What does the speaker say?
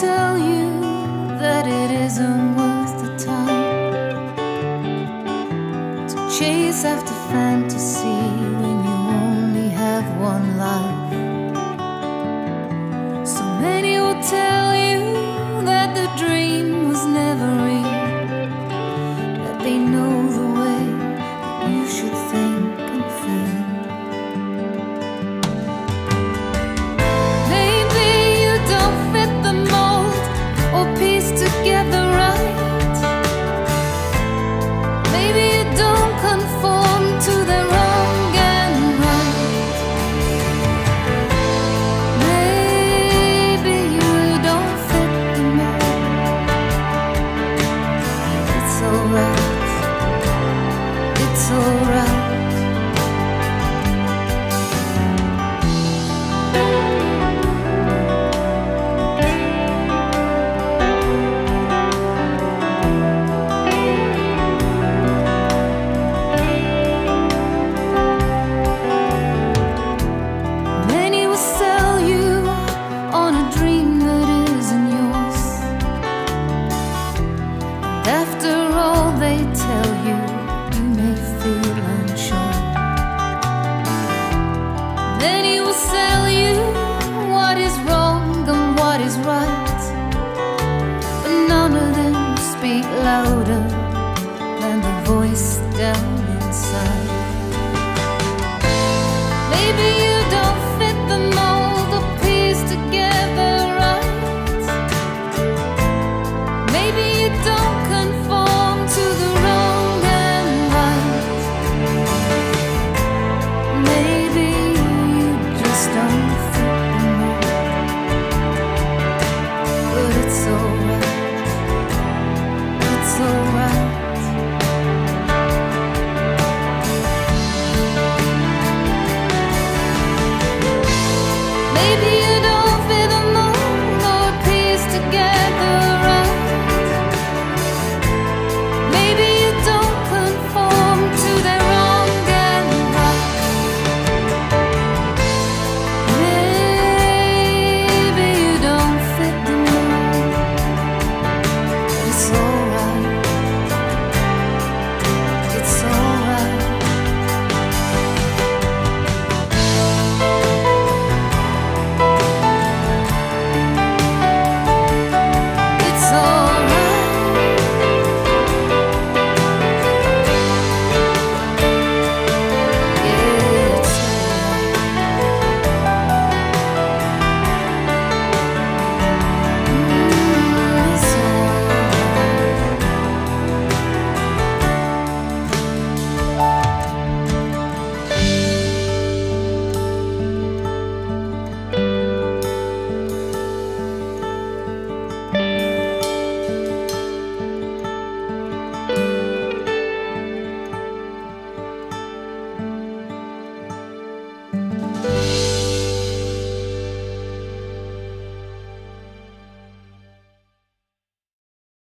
tell you that it isn't worth the time to chase after fantasy.